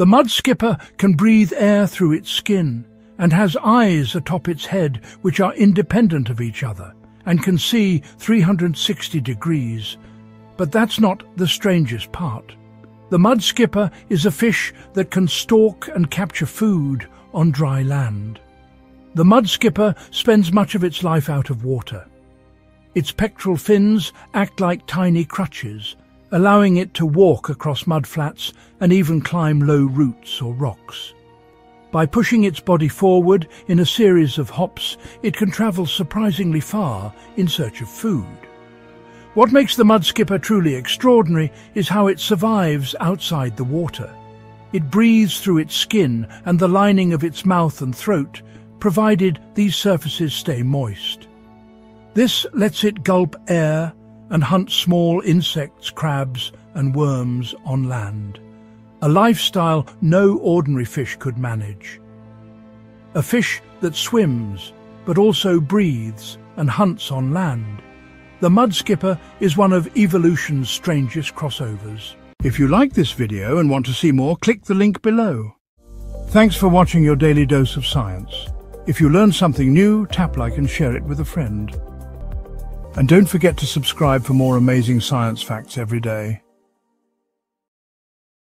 The mudskipper can breathe air through its skin and has eyes atop its head which are independent of each other and can see 360 degrees. But that's not the strangest part. The mudskipper is a fish that can stalk and capture food on dry land. The mudskipper spends much of its life out of water. Its pectoral fins act like tiny crutches, allowing it to walk across mudflats and even climb low roots or rocks. By pushing its body forward in a series of hops, it can travel surprisingly far in search of food. What makes the mudskipper truly extraordinary is how it survives outside the water. It breathes through its skin and the lining of its mouth and throat, provided these surfaces stay moist. This lets it gulp air and hunt small insects, crabs, and worms on land. A lifestyle no ordinary fish could manage. A fish that swims, but also breathes and hunts on land. The mudskipper is one of evolution's strangest crossovers. If you like this video and want to see more, click the link below. Thanks for watching your Daily Dose of Science. If you learned something new, tap like and share it with a friend. And don't forget to subscribe for more amazing science facts every day.